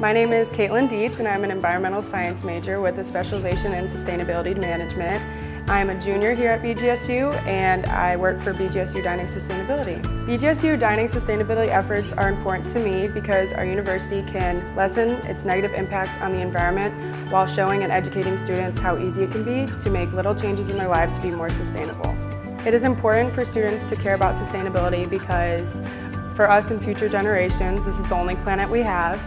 My name is Kaitlyn Dietz, and I'm an environmental science major with a specialization in sustainability management. I'm a junior here at BGSU, and I work for BGSU Dining Sustainability. BGSU Dining Sustainability efforts are important to me because our university can lessen its negative impacts on the environment while showing and educating students how easy it can be to make little changes in their lives to be more sustainable. It is important for students to care about sustainability because for us and future generations, this is the only planet we have.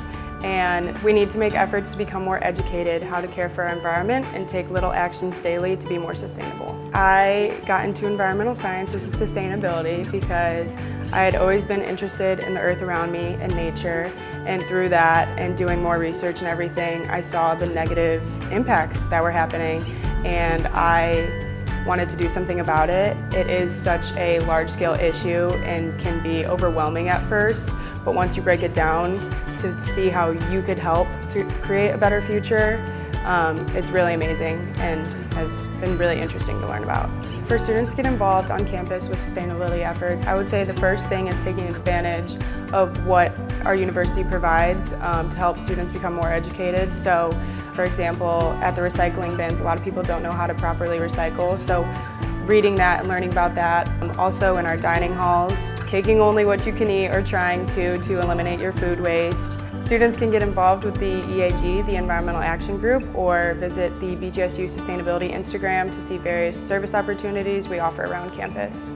And we need to make efforts to become more educated how to care for our environment and take little actions daily to be more sustainable. I got into environmental sciences and sustainability because I had always been interested in the earth around me and nature, and through that and doing more research and everything, I saw the negative impacts that were happening, and I wanted to do something about it. It is such a large-scale issue and can be overwhelming at first, but once you break it down to see how you could help to create a better future, it's really amazing and has been really interesting to learn about. For students to get involved on campus with sustainability efforts, I would say the first thing is taking advantage of what our university provides to help students become more educated. So, for example, at the recycling bins, a lot of people don't know how to properly recycle. So, reading that and learning about that. Also, in our dining halls, taking only what you can eat or trying to eliminate your food waste. Students can get involved with the EAG, the Environmental Action Group, or visit the BGSU Sustainability Instagram to see various service opportunities we offer around campus.